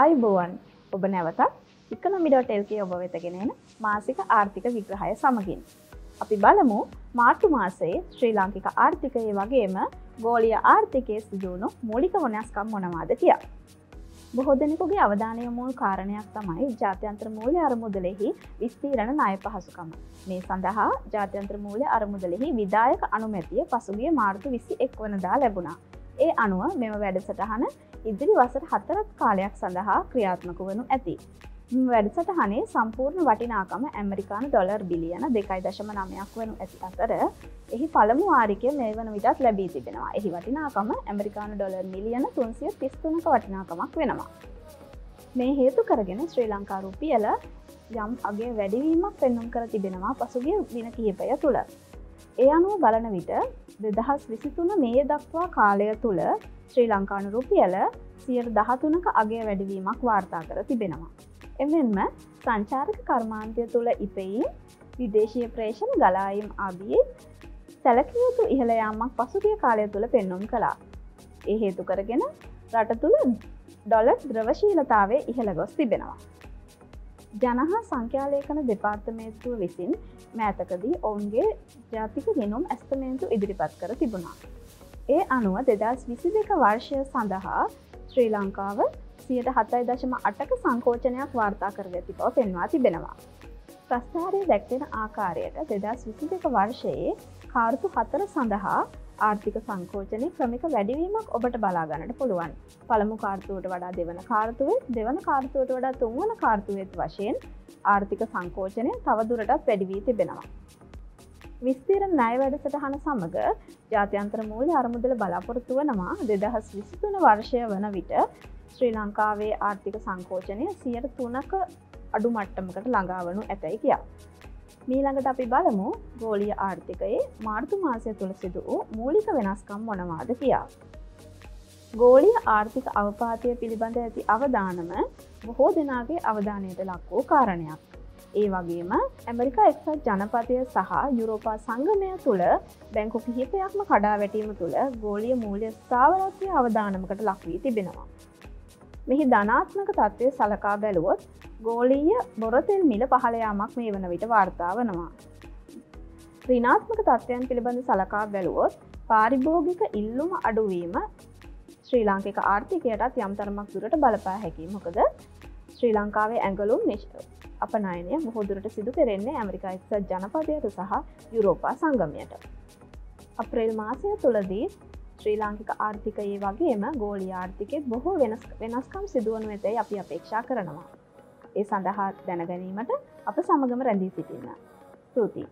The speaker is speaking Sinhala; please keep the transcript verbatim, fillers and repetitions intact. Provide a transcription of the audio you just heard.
ආයුබෝවන් ඔබ නැවතත් economy.lk ඔබ වෙතගෙන එන මාසික ආර්ථික විග්‍රහය සමගින් අපි බලමු මාර්තු මාසයේ ශ්‍රී ලාංකික ආර්ථිකයේ වගේම ගෝලීය ආර්ථිකයේ සිදුණු මූලික වෙනස්කම් මොනවාද කියලා. බොහෝ දෙනෙකුගේ අවධානය යොමුල් කාරණයක් තමයි ජාත්‍යන්තර මූල්‍ය අරමුදලෙහි විස්තීරණ ණය පහසුකම. මේ සඳහා ජාත්‍යන්තර මූල්‍ය අරමුදලෙහි විධායක අනුමැතිය පසුගිය මාර්තු විසිඑක වෙනිදා ලැබුණා. ඒ අනුව මෙම වැඩසටහන ඉදිරි වසර හතරක් කාලයක් සඳහා ක්‍රියාත්මක වනු ඇති. මෙම වැඩසටහනේ සම්පූර්ණ වටිනාකම ඇමරිකානු ඩොලර් බිලියන දෙකයි දශම නවයක් වනු ඇති අතර එහි පළමු වාරිකය මේ වන විටත් ලැබී තිබෙනවා. එහි වටිනාකම ඇමරිකානු ඩොලර් මිලියන තුන්සිය තිස් තුනක වටිනාකමක් වෙනවා. මේ හේතු කරගෙන ශ්‍රී ලංකා රුපියල යම් අගේ වැඩිවීමක් පෙන්වුම් කර තිබෙනවා පසුගිය දින කිහිපය තුළ. ඒ අනුව බලන විට දෙදහස් විසිතුන මේ දක්වා කාලය තුළ ශ්‍රී ලංකානු රුපියල සියයට දහතුනක අගේ වැඩිවීමක් වාර්තා කර තිබෙනවා. එමෙන්ම සංචාරක කර්මාන්තය තුළ ඉපෙයි විදේශීය ප්‍රේෂණ ගලායම් ආදී සැලකිය යුතු ඉහළ යාමක් පසුගිය කාලය තුළ පෙන්වුම් කළා. ඒ හේතු කරගෙන රට තුළ ඩොලර් ද්‍රවශීලතාවය ඉහළ ගොස් තිබෙනවා. ජනහා සංඛ්‍යාලේඛන දෙපාර්තමේන්තුව විසින් මෑතකදී ඔවුන්ගේ ජාතික ගෙනුම් ඇස්තමේන්තු ඉදිරිපත් කර තිබුණා. ඒ අනුව දෙදහස් විසිදෙක වර්ෂය සඳහා ශ්‍රී ලංකාව සියයට හතයි දශම අටක සංකෝචනයක් වාර්තා කර ඇති බව පෙන්වා තිබෙනවා. ප්‍රස්ථාරය දැක්වෙන ආකාරයට දෙදහස් විසිදෙක වර්ෂයේ කාර්තු හතර සඳහා ආර්ථික සංකෝචනය ක්‍රමික වැඩිවීමක් ඔබට බලාගන්නට පුළුවන්. පළමු කාර්තුවට වඩා දෙවන කාර්තුවෙත් දෙවන කාර්තුවට වඩා තුන්වන කාර්තුවෙත් වශයෙන් ආර්ථික සංකෝචනය තවදුරටත් වැඩිවී තිබෙනවා. විස්තීරණ ණය වැඩසටහන සමග ජාත්‍යන්තර මූල්‍ය අරමුදල බලාපොරොත්තු වෙනවා දෙදහස් විසිතුන වර්ෂය වන විට ශ්‍රී ලංකාවේ ආර්ථික සංකෝචනය සියයට තුනක අඩු මට්ටමකට ළඟා වනු ඇතයි කියා. මීළඟට අපි බලමු ගෝලීය ආර්ථිකයේ මාර්තු මාසය තුළ සිදු වූ මූලික වෙනස්කම් මොනවාද කියා. ගෝලීය ආර්ථික අවපාතය පිළිබඳ ඇති අවධානම බොහෝ දෙනාගේ අවධානයට ලක් වූ කාරණයක්. ඒ වගේම ඇමරිකා එක්සත් ජනපදය සහ යුරෝපා සංගමය තුළ බැංකු කිහිපයක්ම කඩා වැටීම තුළ ගෝලීය මූල්‍ය ස්ථාවරත්වය අවධානමකට ලක් වී තිබෙනවා. මෙහි ධනාත්මක තත්ත්වය සලකා බැලුවොත් ගෝලීය බොරතෙල් මිල පහළයාමක් මේ වන විට වාර්තා වනවා. ඍණාත්මක තත්ත්වයන් පිළිබඳ සලකා බැලුවොත් පාරිභෝගික ඉල්ලුම අඩුවීම ශ්‍රී ලාංකික ආර්ථිකයටත් යම් තරමක් දුරට බලපෑ හැකියි. මොකද ශ්‍රී ලංකාවේ ඇඟලුම් අපනයනය බොහෝ දුරට සිදු කෙරෙන්නේ ඇමරිකා එක්සත් ජනපදයට සහ යුරෝපා සංගමයට. අප්‍රේල් මාසය තුළදී ශ්‍රී ලාංකික ආර්ථිකයේ වගේම ගෝලීය ආර්ථිකයේ බොහෝ වෙනස්කම් සිදුවනු ඇතැයි අපි අපේක්ෂා කරනවා. ඒ සඳහා දැනගැනීමට අප සමගම රැඳී සිටින්න. ස්තුතියි.